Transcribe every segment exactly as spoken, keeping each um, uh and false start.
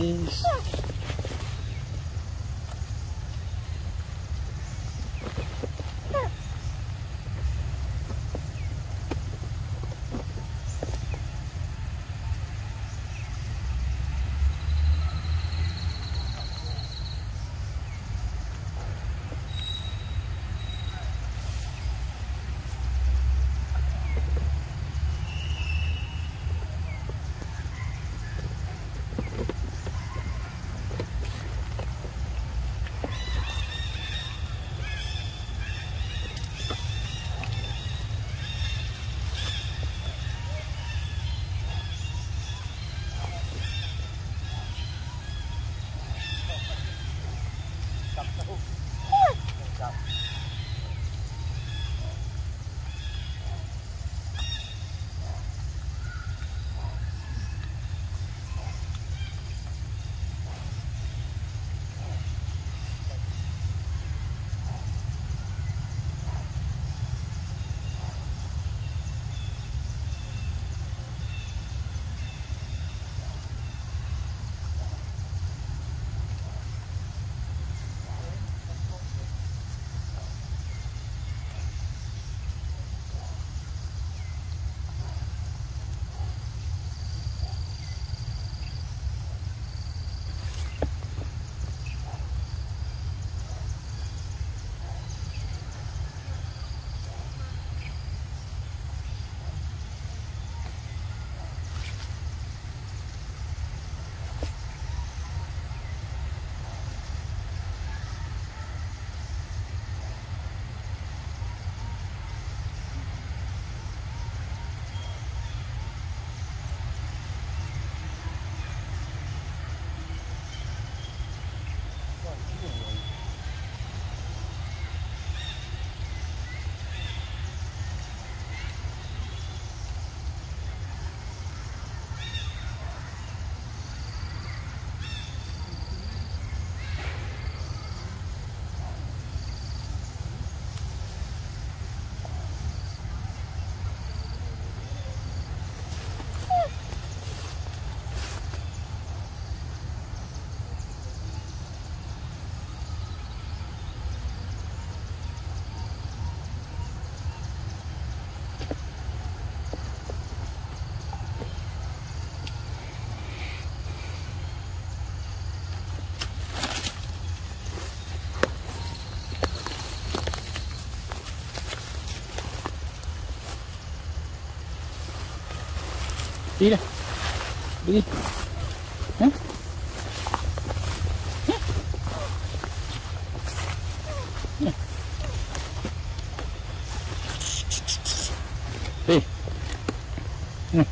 peixinhos. Tira. Tira. Hã? Hã? Ei. Hã? Yeah.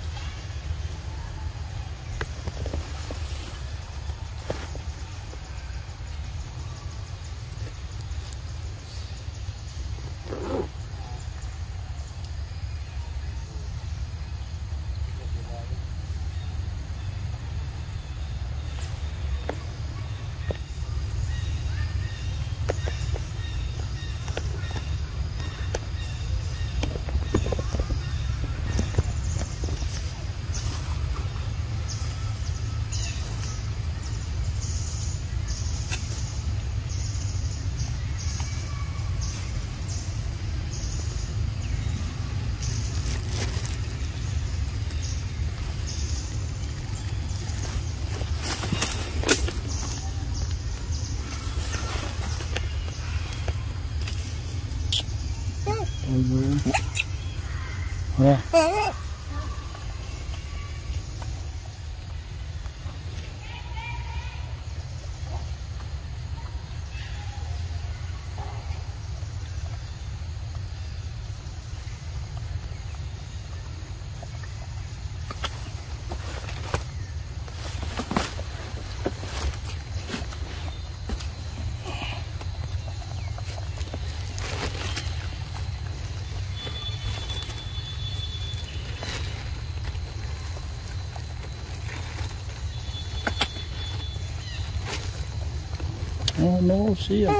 Oh no, see ya.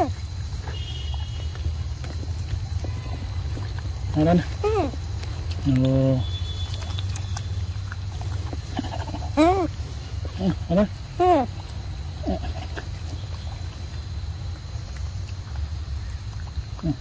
Hold on. No. Hold on. época.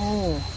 Oh.